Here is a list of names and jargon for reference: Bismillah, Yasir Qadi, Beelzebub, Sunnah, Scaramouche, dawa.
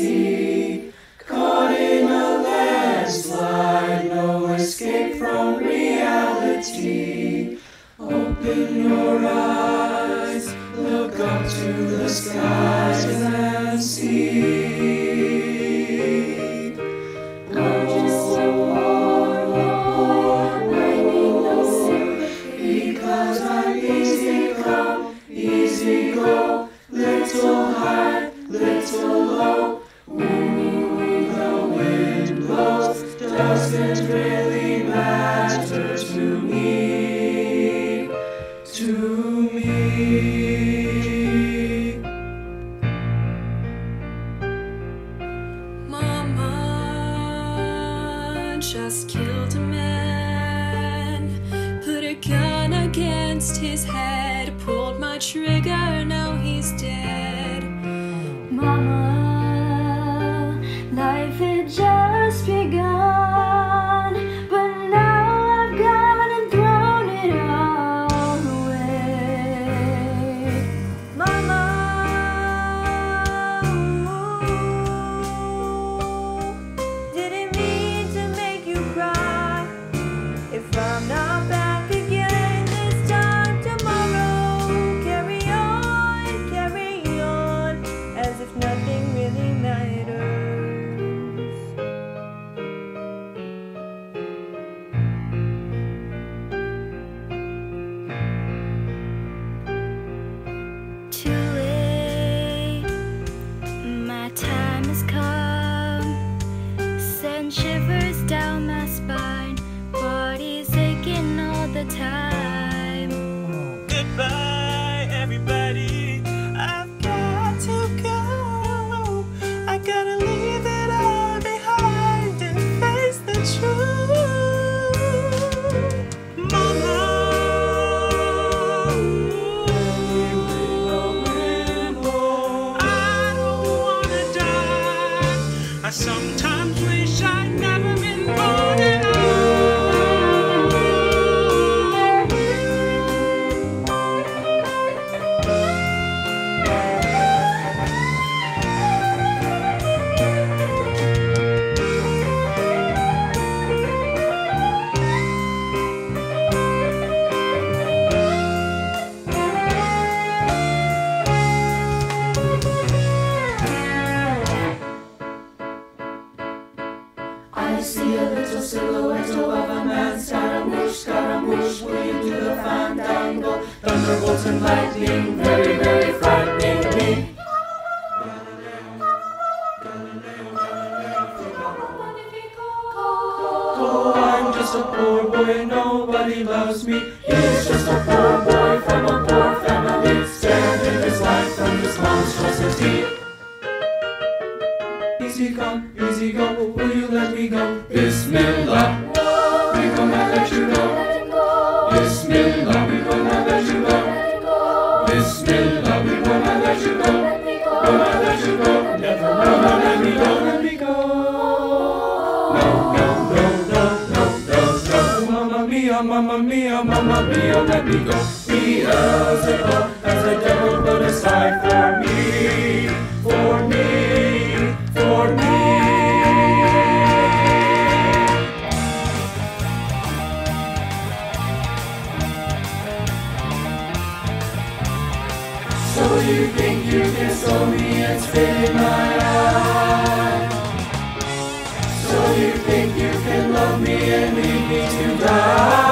sea, caught in a landslide, no escape from reality. Open your eyes, look up to the skies and see. Oh, I need no sin, because I'm easy come, easy go, little high, little low. Ooh, the wind blows, doesn't really matter to me, to me. Mama just killed a man, put a gun against his head, pulled my trigger, now he's dead. Mama, life had just begun, but now I've gone and thrown it all away. Mama, ooh, didn't mean to make you cry. If I'm not back again this time tomorrow, carry on, as if nothing really matters. Too late, my time has come. Send shivers down my spine, body's aching all the time. Goodbye, everybody. I've got to go. I gotta leave it all behind and face the truth. Mama, I don't wanna die. I sometimes wish I'd never been born at all. I see a little silhouette of a man. Scaramouche, Scaramouche, will you do the fandango? Thunderbolts and lightning, very, very frightening me. Oh, I'm just a poor boy, nobody loves me. He's just a poor boy from a poor family, scared in his life from this monstrosity. Easy come, easy go, will you let me go? Bismillah, we will not let you go. Bismillah, we will not let you go. Bismillah, we will not let you go. Will not let you go. Never, never let me go. Let me go. No, no, no, no, no, no. Mamma mia, mamma mia, mamma mia, let me go. Beelzebub has a devil put aside for me, for me, for me. So you think you can show me and spit in my eye? So you think you can love me and leave me to die?